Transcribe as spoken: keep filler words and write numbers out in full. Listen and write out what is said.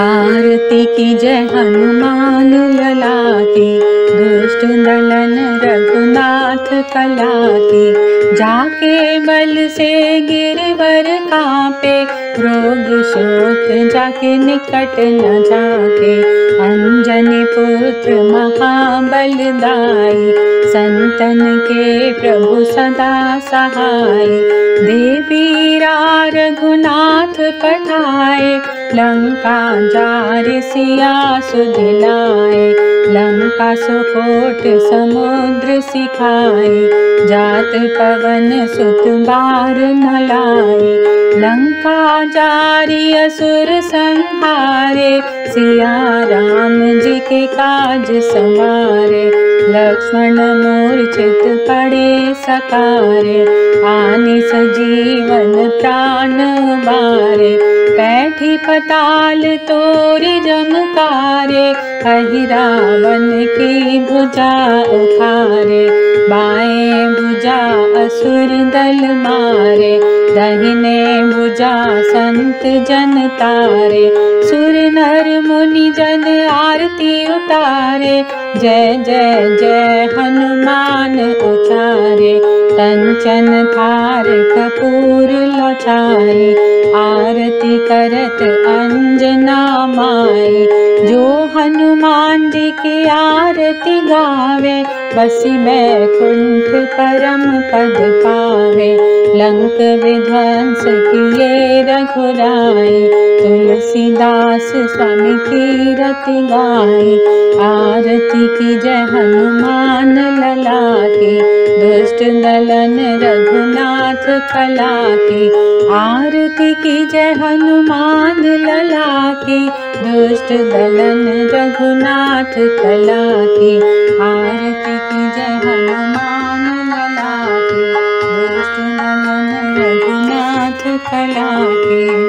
आरती की जय हनुमान ललाते, दुष्ट दलन रघुनाथ कलाते। जाके बल से गिरवर कापे, रोग शोक जाके निकट न जाके। अंजनी पुत्र महाबलदाई, संतन के प्रभु सदा सहाय। देवीरा रघुनाथ पठाए, लंका जार सिया सुध लाए। लंका सुकोट समुद्र सिखाए, जात पवन सुत बार न लाए। लंका जारी असुर संहारे, सिया राम जी के काज संवारे। लक्ष्मण मूर्छित पड़े सकारे, आने सजीवन प्राण बारे। बैठी पताल तोरी जमकारे, अहिरावन की भुजा उखारे। बाएं भुजा असुर दल मारे, दहिने भुजा संत जन तारे। सुर नर मुनि जन आरती उतारे, जय जय जय हनुमान उचारे। कंचन थार कपूर लौटाए, आरती करत अंजना माए। जो हनुमान जी की आरती गावे, बसी बैकुंठ परम पद पावे। लंक विध्वंस किए रघुराई, तुलसीदास स्वामी तीरथ गाए। आरती की जय हनुमान ललाके, दुष्ट दलन रघुनाथ कलाके। आरती की जय हनुमान ललाके, दुष्ट दलन रघुनाथ कलाके। आरती की जय हनुमान ललाके, दुष्ट दलन रघुनाथ कलाके।